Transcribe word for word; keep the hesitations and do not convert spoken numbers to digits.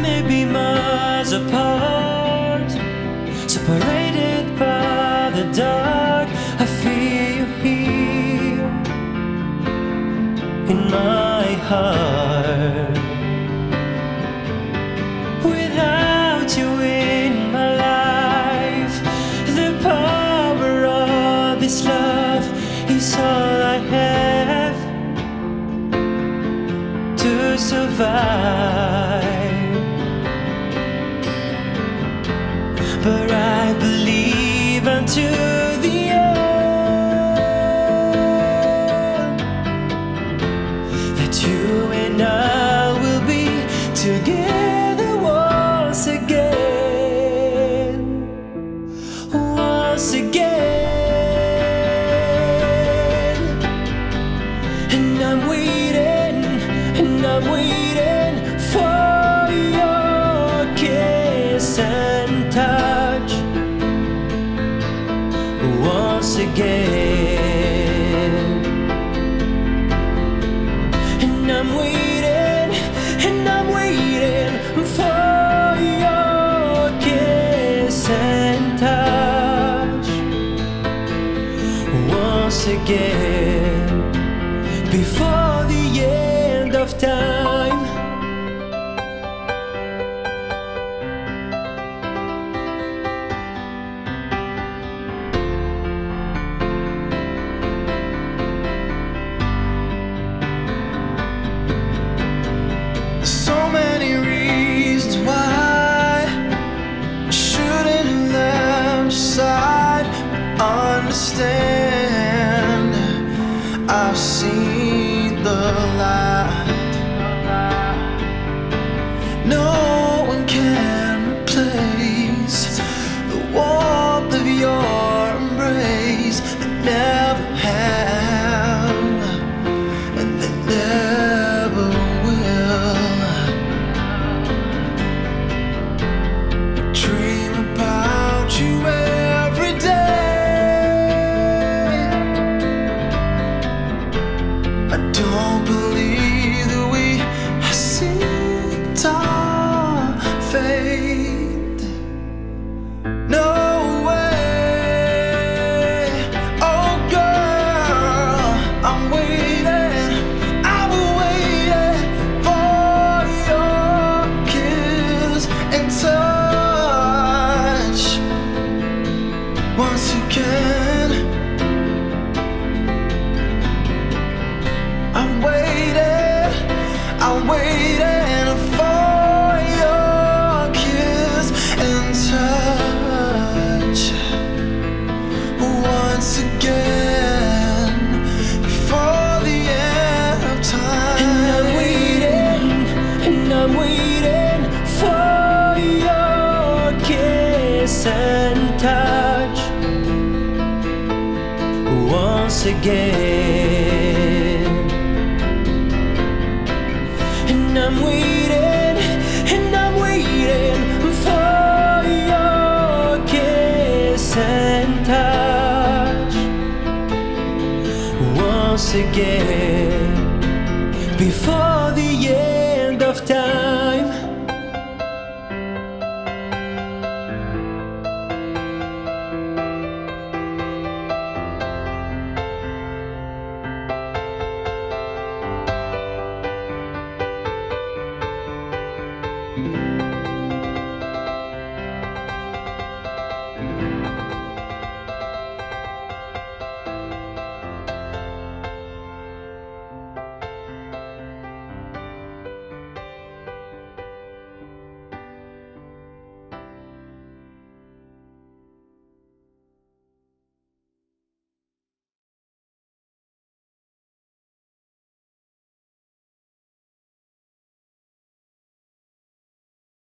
may be miles apart, separated by the dark. I feel you here in my heart. Without you in my life, the power of this love is all I have to survive. But I believe unto the end that you and I will be together once again, once again. And I'm waiting, and I'm waiting for your kiss and touch. Once again, and I'm waiting, and I'm waiting for your kiss and touch once again, before the end of time. Understand, I've seen the light. No one can replace the warmth of your embrace. They never have, and they never will. I dream about you and once again. I'm waiting, I'm waiting for your kiss and touch once again, before the end of time. And I'm waiting, and I'm waiting for your kiss and touch once again. And I'm waiting, and I'm waiting for your kiss and touch once again, before the end of time. Thank you.